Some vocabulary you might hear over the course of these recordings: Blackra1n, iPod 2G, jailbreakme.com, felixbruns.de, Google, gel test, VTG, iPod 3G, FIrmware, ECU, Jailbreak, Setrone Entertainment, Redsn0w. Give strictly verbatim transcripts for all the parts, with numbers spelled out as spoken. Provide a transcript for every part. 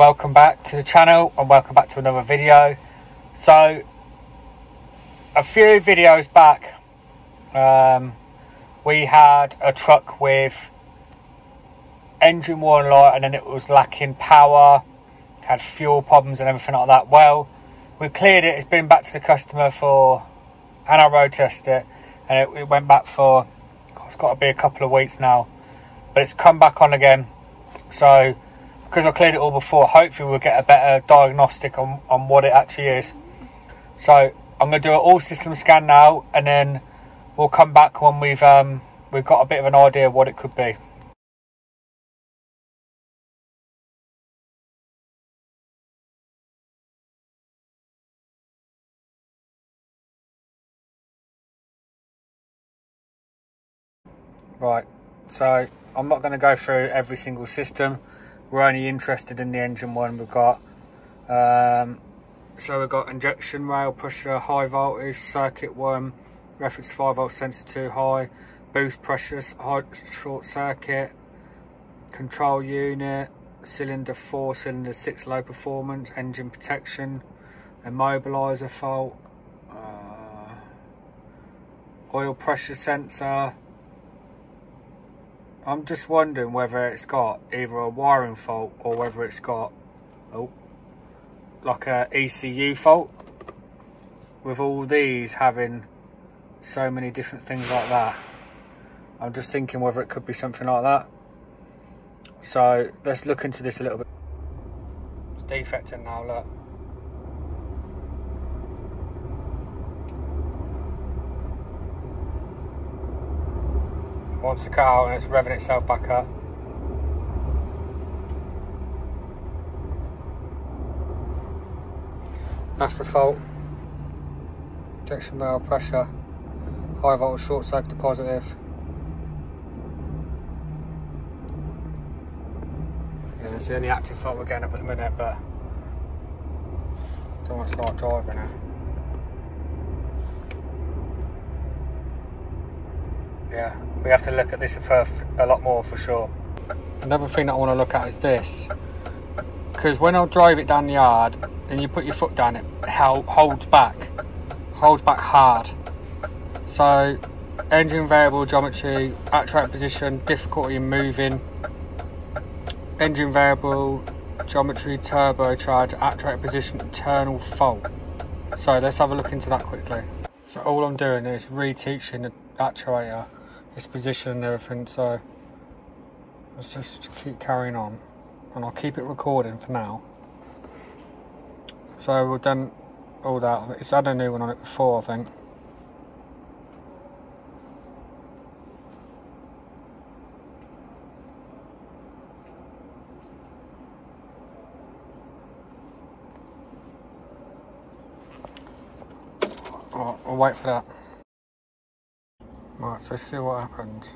Welcome back to the channel and welcome back to another video. So a few videos back um, we had a truck with engine warning light and then it was lacking power, had fuel problems and everything like that. Well, we cleared it, it's been back to the customer for, and I road tested it and it, it went back for, it's got to be a couple of weeks now, but it's come back on again. So because I cleared it all before, hopefully we'll get a better diagnostic on, on what it actually is. So I'm going to do an all system scan now and then we'll come back when we've um, we've got a bit of an idea of what it could be. Right, so I'm not going to go through every single system. We're only interested in the engine one we've got. Um, so we've got injection rail pressure, high voltage, circuit one, reference to five volt sensor two high, boost pressure, high, short circuit, control unit, cylinder four, cylinder six low performance, engine protection, immobiliser fault, uh, oil pressure sensor. I'm just wondering whether it's got either a wiring fault or whether it's got oh, like a E C U fault, with all these having so many different things like that. I'm just thinking whether it could be something like that. So let's look into this a little bit. It's defecting now, look. Wants to cut out and it's revving itself back up. That's the fault. Injection rail pressure, high voltage short circuit to positive. Yeah, it's the only active fault we're getting up at the minute, but it's almost like driving now. Yeah, we have to look at this for a lot more for sure. Another thing that I want to look at is this, because when I drive it down the yard and you put your foot down, it holds back, holds back hard. So engine variable geometry, actuator position, difficulty in moving, engine variable geometry, turbocharger, actuator position, internal fault. So let's have a look into that quickly. So all I'm doing is reteaching the actuator, its position and everything, so let's just keep carrying on and I'll keep it recording for now. So we've done all that, it's had a new one on it before I think. Right, I'll wait for that. Right, so see what happens.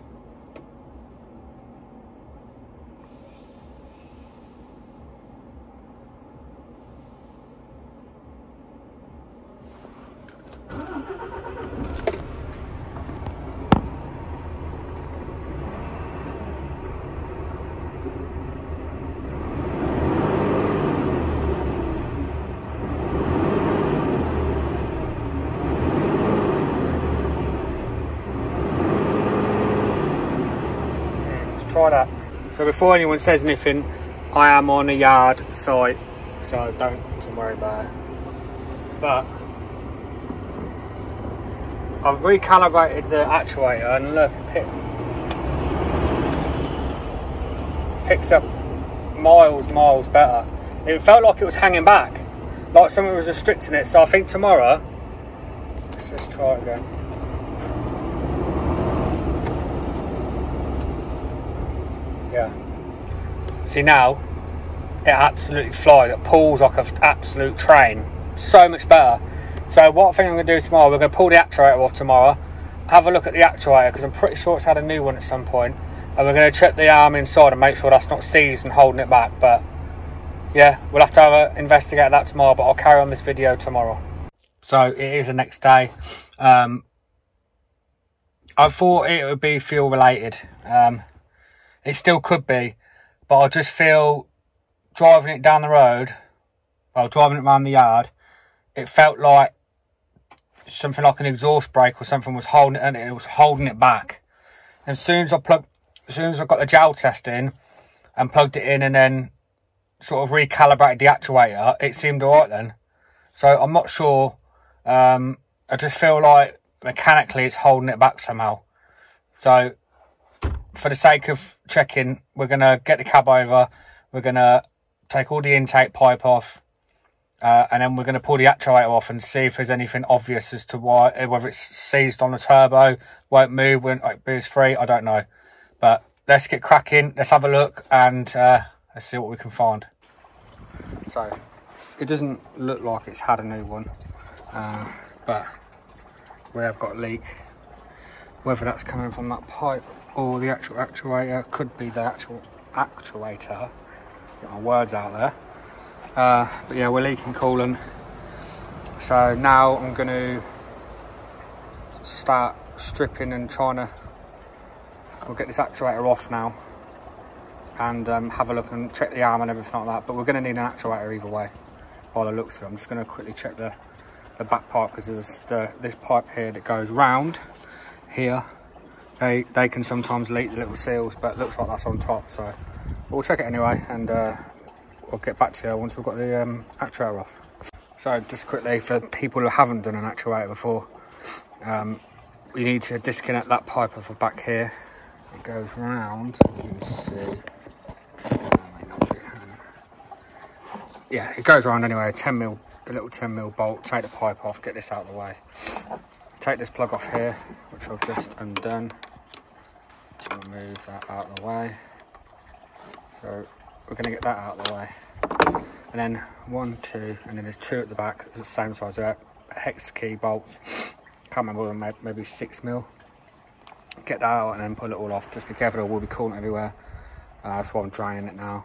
Try that. So before anyone says anything, I am on a yard site, so don't worry about it. But I've recalibrated the actuator and look, it picks up miles, miles better. It felt like it was hanging back, like something was restricting it. So I think tomorrow, let's just try it again. Yeah. See now, it absolutely flies. It pulls like an absolute train. So much better. So what I think I'm going to do tomorrow, we're going to pull the actuator off tomorrow, have a look at the actuator, because I'm pretty sure it's had a new one at some point, and we're going to check the arm inside and make sure that's not seized and holding it back. But yeah, we'll have to have a, investigate that tomorrow, but I'll carry on this video tomorrow. So it is the next day. Um, I thought it would be fuel related. Um, It still could be, but I just feel driving it down the road, well, driving it around the yard, it felt like something like an exhaust brake or something was holding it, and it was holding it back. And as soon as I plugged, as soon as I got the gel test in and plugged it in and then sort of recalibrated the actuator, it seemed all right then. So I'm not sure. Um, I just feel like mechanically it's holding it back somehow. So for the sake of checking, we're going to get the cab over. We're going to take all the intake pipe off. Uh, and then we're going to pull the actuator off and see if there's anything obvious as to why, whether it's seized on the turbo, won't move, won't be as free, I don't know. But let's get cracking, let's have a look, and uh, let's see what we can find. So, it doesn't look like it's had a new one, uh, but we have got a leak. Whether that's coming from that pipe or the actual actuator, could be the actual actuator. Get my words out there. Uh, but yeah, we're leaking coolant, so now I'm going to start stripping and trying to, we'll get this actuator off now and um, have a look and check the arm and everything like that, but we're going to need an actuator either way while I look through. I'm just going to quickly check the, the back pipe, because there's the, this pipe here that goes round here, they, they can sometimes leak the little seals, but it looks like that's on top, so we'll check it anyway and uh, I'll get back to you once we've got the um, actuator off. So just quickly, for people who haven't done an actuator before, um, you need to disconnect that pipe off the back here. It goes round, you can see. Yeah, it goes round anyway, ten mil, a little ten mil bolt. Take the pipe off, get this out of the way. Take this plug off here, which I've just undone. Remove that out of the way. So we're going to get that out of the way, and then one, two, and then there's two at the back. It's the same size. They're hex key bolts. Can't remember them. Maybe six mil. Get that out and then pull it all off. Just be careful, it will be coolant everywhere. Uh, that's why I'm draining it now.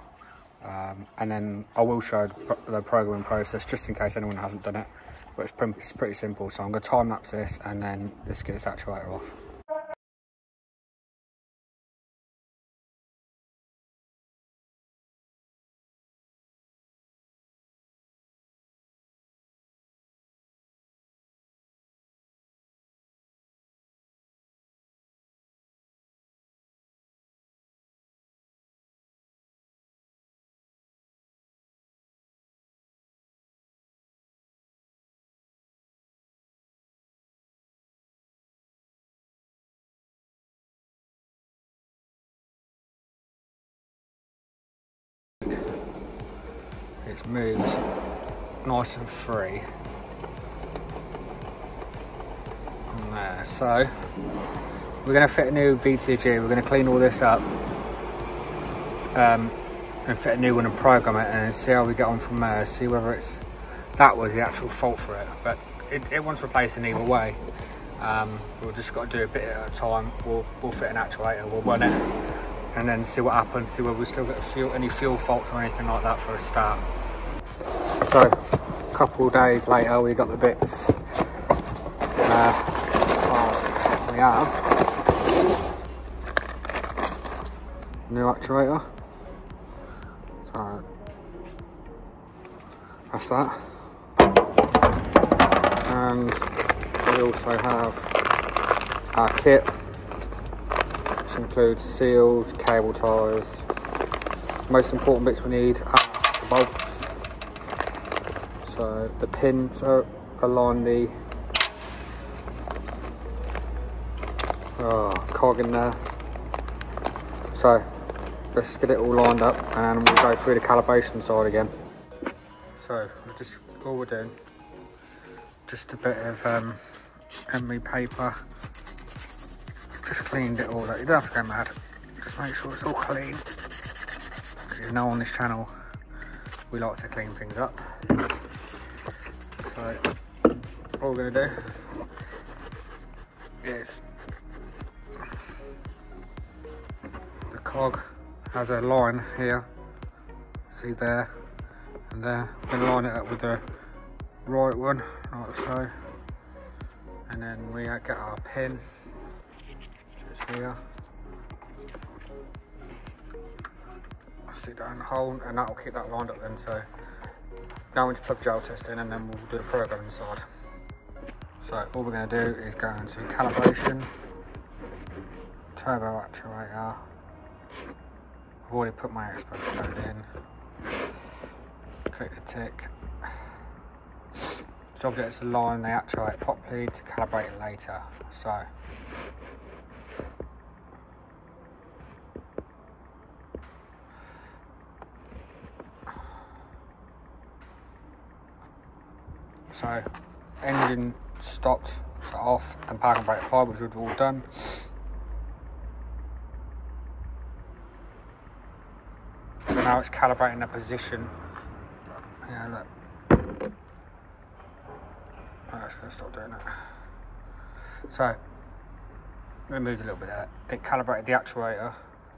Um, and then I will show the programming process just in case anyone hasn't done it. But it's, pr it's pretty simple. So I'm going to time lapse this, and then let's get this actuator off. It moves nice and free on there. So we're going to fit a new V T G. We're going to clean all this up um, and fit a new one and program it and see how we get on from there. See whether it's that was the actual fault for it, but it, it wants replacing either way. Um, we've just got to do a bit at a time. We'll, we'll fit an actuator. We'll run it and then see what happens. See whether we still get fuel, any fuel faults or anything like that for a start. So, a couple of days later, we got the bits. Uh, we have new actuator. So, that's that. And we also have our kit, which includes seals, cable ties. The most important bits we need are the bolts. So the pin to align the oh, cog in there. So let's get it all lined up and we'll go through the calibration side again. So we're just, all we're doing, just a bit of um, emery paper. Just cleaned it all up. You don't have to go mad. Just make sure it's all clean. You know, on this channel, we like to clean things up. So all we're going to do is, the cog has a line here, see there and there, we're going to line it up with the right one, like so, and then we get our pin, which is here, plastic down the hole, and that will keep that lined up then. So now we need to plug gel test in, and then we'll do the program inside. So all we're going to do is go into calibration, turbo actuator. I've already put my expert code in. Click the tick. So objects align, they actuate properly to calibrate it later. So So, engine stopped, so off, and parking brake applied, which we've all done. So now it's calibrating the position. Yeah, look. I'm just going to stop doing it. So, we moved a little bit there. It calibrated the actuator,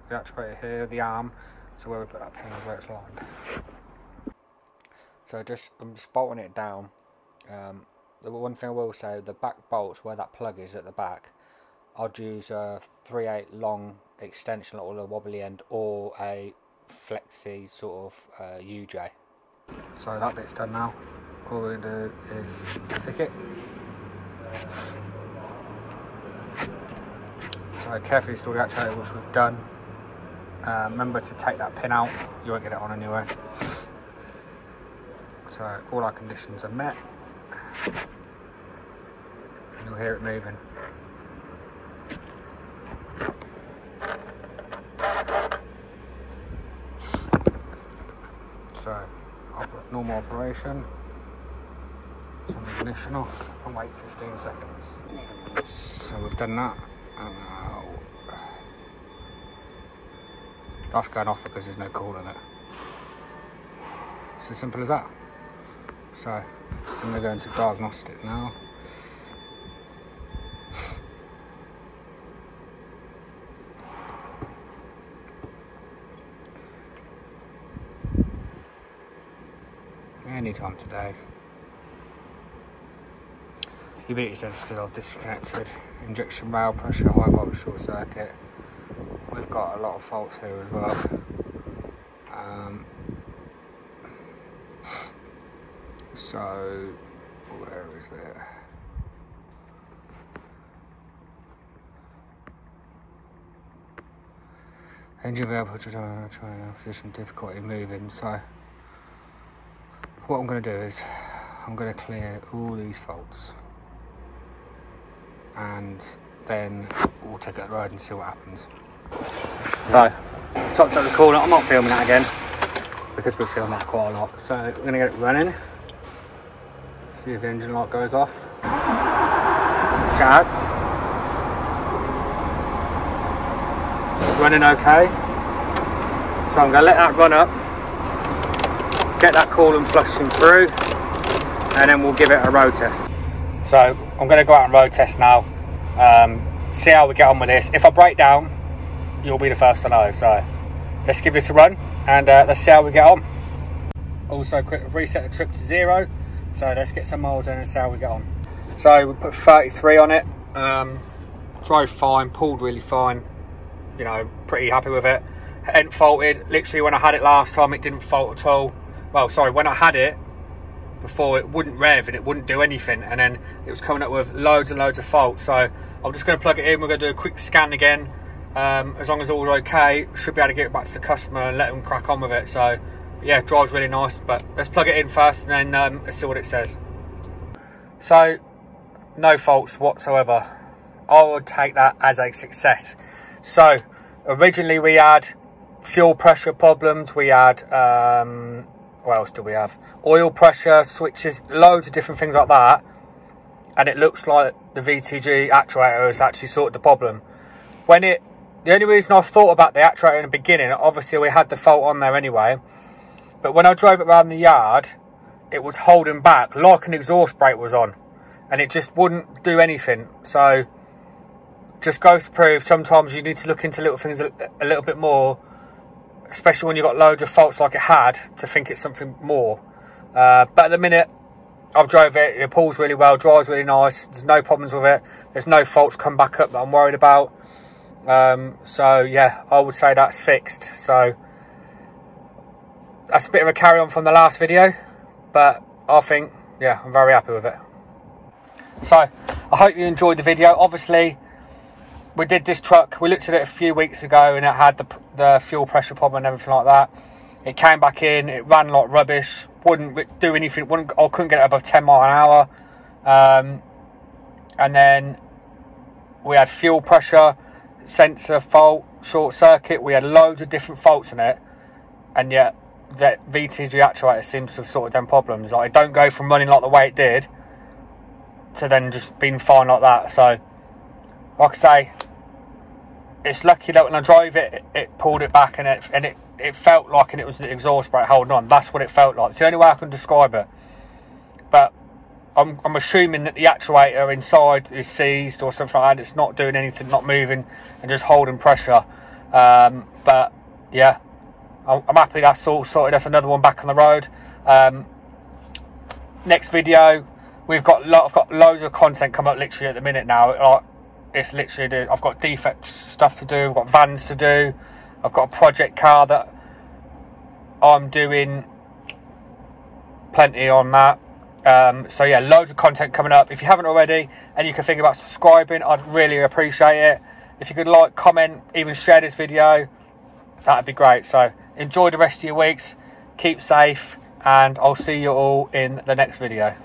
the actuator here, the arm, so where we put that pin is where it's lined. So just, I'm just bolting it down. Um, the one thing I will say, the back bolts where that plug is at the back, I'd use a three eighths long extension or a wobbly end or a flexi sort of uh, U J. So that bit's done now. All we do is tick it. So carefully install the actuator, which we've done. Uh, remember to take that pin out. You won't get it on anyway. So all our conditions are met. And you'll hear it moving. So, normal operation. Turn the ignition off and wait fifteen seconds. So we've done that. And now that's going off because there's no cool in it. It's as simple as that. So, and we're going to diagnostic now. Any time today. Humidity sensors are disconnected. Injection rail pressure, high voltage short circuit. We've got a lot of faults here as well. Um, So, where is it? Engine available to try and position difficulty moving. So, what I'm going to do is I'm going to clear all these faults and then we'll take that ride and see what happens. So, topped up the coolant. I'm not filming that again because we film that quite a lot. So, we're going to get it running. See if the engine light goes off. Jazz. Running okay. So I'm going to let that run up. Get that coolant flushing through. And then we'll give it a road test. So I'm going to go out and road test now. Um, see how we get on with this. If I break down, you'll be the first to know. So let's give this a run. And uh, let's see how we get on. Also, quick reset the trip to zero. So let's get some miles in and see how we get on. So we put thirty-three on it. Um, drove fine, pulled really fine. You know, pretty happy with it. Hadn't faulted. Literally when I had it last time, it didn't fault at all. Well, sorry, when I had it before, it wouldn't rev and it wouldn't do anything. And then it was coming up with loads and loads of faults. So I'm just going to plug it in. We're going to do a quick scan again. Um, as long as all's okay, should be able to get it back to the customer and let them crack on with it. So. Yeah, drives really nice, but let's plug it in first and then um, let's see what it says. So, no faults whatsoever. I would take that as a success. So, originally we had fuel pressure problems, we had, um, what else do we have? Oil pressure, switches, loads of different things like that. And it looks like the V T G actuator has actually sorted the problem. When it, the only reason I thought about the actuator in the beginning, obviously we had the fault on there anyway. But when I drove it around the yard, it was holding back like an exhaust brake was on. And it just wouldn't do anything. So, just goes to prove sometimes you need to look into little things a, a little bit more. Especially when you've got loads of faults like it had, to think it's something more. Uh, but at the minute, I've drove it. It pulls really well, drives really nice. There's no problems with it. There's no faults come back up that I'm worried about. Um, so, yeah, I would say that's fixed. So... that's a bit of a carry on from the last video, but I think, yeah, I'm very happy with it. So I hope you enjoyed the video. Obviously we did this truck, we looked at it a few weeks ago and it had the, the fuel pressure problem and everything like that. It came back in, it ran like rubbish, wouldn't do anything, wouldn't, I couldn't get it above ten mile an hour. Um, and then we had fuel pressure, sensor fault, short circuit, we had loads of different faults in it, and yet that V T G actuator seems to have sorted them problems. Like, it don't go from running like the way it did to then just being fine like that. So like I say, it's lucky that when I drove it, it, it pulled it back, and it and it it felt like, and it was the exhaust brake holding on. That's what it felt like. It's the only way I can describe it. But I'm, I'm assuming that the actuator inside is seized or something like that. It's not doing anything, not moving, and just holding pressure. Um, but yeah, I'm, I'm happy that's all sorted. That's another one back on the road. Um, next video, we've got lo I've got loads of content coming up literally at the minute now. Like, it's literally, the, I've got defect stuff to do. I've got vans to do. I've got a project car that I'm doing plenty on that. Um, so yeah, loads of content coming up. If you haven't already, and you can think about subscribing, I'd really appreciate it. If you could like, comment, even share this video, that'd be great. So enjoy the rest of your weeks, keep safe, and I'll see you all in the next video.